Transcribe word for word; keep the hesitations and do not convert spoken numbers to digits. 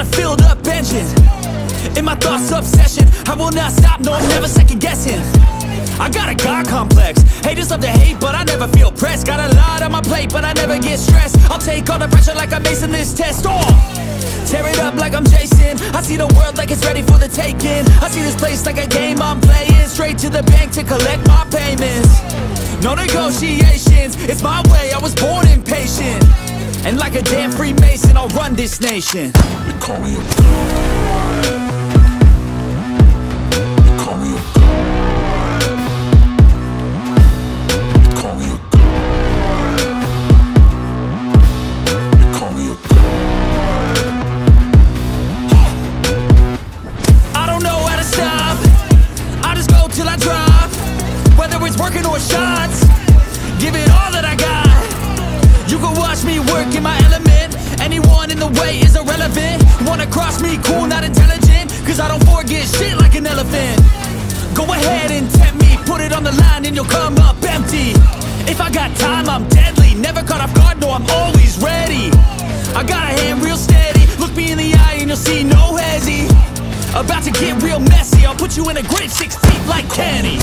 got a filled up engine, in my thoughts obsession. I will not stop, no I'm never second guessing. I got a God complex, haters love to hate, but I never feel pressed. Got a lot on my plate, but I never get stressed. I'll take all the pressure like I'm acing this test. Oh, tear it up like I'm Jason. I see the world like it's ready for the taking. I see this place like a game I'm playing. Straight to the bank to collect my payments. No negotiations, it's my way, I was born impatient. And like a damn Freemason, I'll run this nation. They call me a working or shots, give it all that I got. You can watch me work in my element. Anyone in the way is irrelevant. Wanna cross me, cool, not intelligent. Cause I don't forget shit like an elephant. Go ahead and tempt me, put it on the line and you'll come up empty. If I got time, I'm deadly. Never caught off guard, no, I'm always ready. I got a hand real steady. Look me in the eye and you'll see no hezzy. About to get real messy, I'll put you in a grid six feet like candy.